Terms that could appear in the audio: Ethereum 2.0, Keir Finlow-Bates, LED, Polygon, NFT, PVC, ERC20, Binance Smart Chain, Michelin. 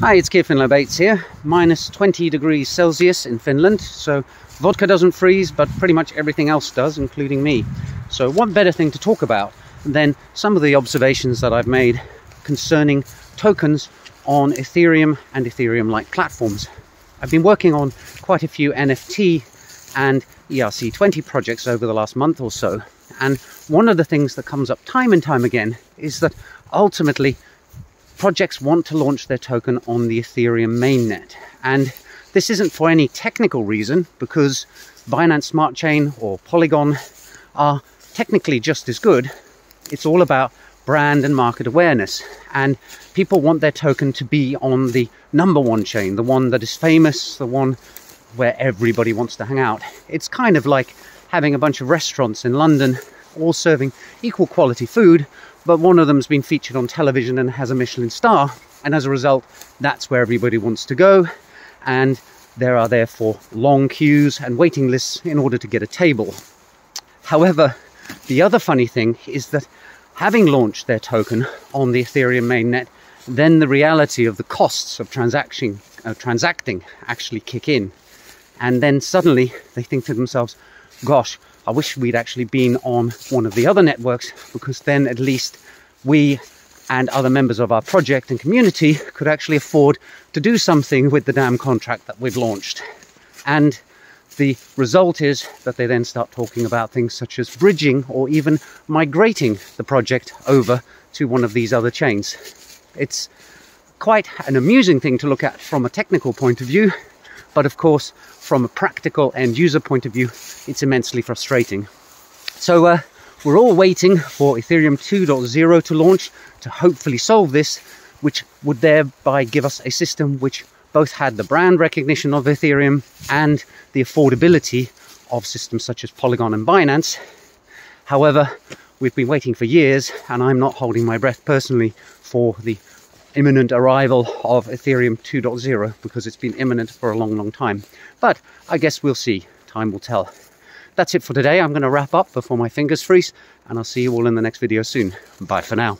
Hi, it's Keir Finlow-Bates here. Minus 20 degrees Celsius in Finland, so vodka doesn't freeze, but pretty much everything else does, including me. So what better thing to talk about than some of the observations that I've made concerning tokens on Ethereum and Ethereum-like platforms. I've been working on quite a few NFT and ERC20 projects over the last month or so, and one of the things that comes up time and time again is that ultimately projects want to launch their token on the Ethereum mainnet. And this isn't for any technical reason, because Binance Smart Chain or Polygon are technically just as good. It's all about brand and market awareness. And people want their token to be on the #1 chain, the one that is famous, the one where everybody wants to hang out. It's kind of like having a bunch of restaurants in London all serving equal quality food, but one of them's been featured on television and has a Michelin star, and as a result that's where everybody wants to go, and there are therefore long queues and waiting lists in order to get a table. However, the other funny thing is that having launched their token on the Ethereum mainnet, then the reality of the costs of transacting actually kick in, and then suddenly they think to themselves, gosh, I wish we'd actually been on one of the other networks, because then at least we and other members of our project and community could actually afford to do something with the damn contract that we've launched. And the result is that they then start talking about things such as bridging or even migrating the project over to one of these other chains. It's quite an amusing thing to look at from a technical point of view, but of course, from a practical end user point of view, it's immensely frustrating. So we're all waiting for Ethereum 2.0 to launch to hopefully solve this, which would thereby give us a system which both had the brand recognition of Ethereum and the affordability of systems such as Polygon and Binance. However, we've been waiting for years, and I'm not holding my breath personally for the imminent arrival of Ethereum 2.0, because it's been imminent for a long time. But I guess we'll see. Time will tell. That's it for today. I'm going to wrap up before my fingers freeze, and I'll see you all in the next video soon. Bye for now.